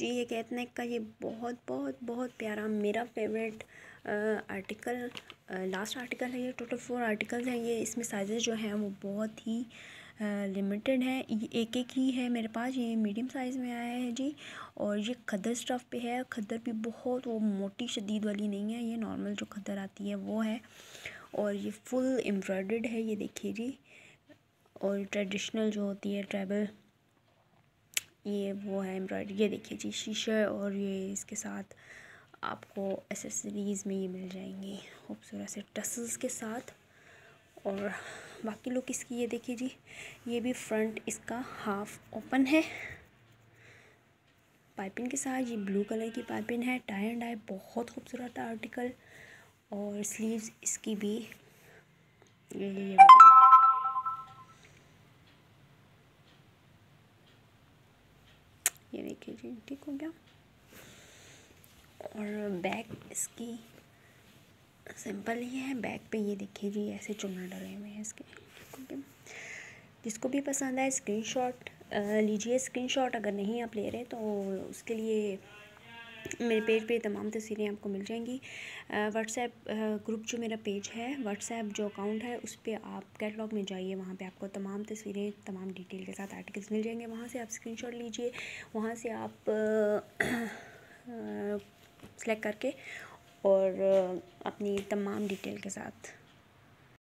जी ये कैटनेक का ये बहुत बहुत बहुत प्यारा मेरा फेवरेट आर्टिकल लास्ट आर्टिकल है। ये टोटल 4 आर्टिकल हैं। ये इसमें साइजेस जो हैं वो बहुत ही लिमिटेड हैं। ये एक एक ही है मेरे पास। ये मीडियम साइज़ में आया है जी। और ये खदर स्टफ़ पे है। खदर भी बहुत वो मोटी शदीद वाली नहीं है, ये नॉर्मल जो खदर आती है वो है। और ये फुल एम्ब्रॉयडर्ड है, ये देखिए जी। और ट्रेडिशनल जो होती है ट्राइबल, ये वो है एम्ब्रॉयडरी। ये देखिए जी शीशे, और ये इसके साथ आपको एसेसरीज़ में ये मिल जाएंगी खूबसूरत से टसल्स के साथ। और बाकी लुक इसकी ये देखिए जी, ये भी फ्रंट इसका हाफ ओपन है पाइपिंग के साथ। ये ब्लू कलर की पाइपिंग है। टाई एंड डाई बहुत खूबसूरत आर्टिकल। और स्लीव्स इसकी भी ये देखिए जी, ठीक हो गया। और बैक इसकी सिंपल ही है। बैक पे ये देखिए जी ऐसे चुना डले हुए हैं इसके, ठीक हो गया। जिसको भी पसंद आए स्क्रीनशॉट लीजिए। स्क्रीनशॉट अगर नहीं आप ले रहे तो उसके लिए मेरे पेज पे तमाम तस्वीरें आपको मिल जाएंगी। व्हाट्सएप ग्रुप जो मेरा पेज है, व्हाट्सएप जो अकाउंट है, उस पर आप कैटलॉग में जाइए। वहाँ पे आपको तमाम तस्वीरें तमाम डिटेल के साथ आर्टिकल्स मिल जाएंगे। वहाँ से आप स्क्रीनशॉट लीजिए, वहाँ से आप सेलेक्ट करके और अपनी तमाम डिटेल के साथ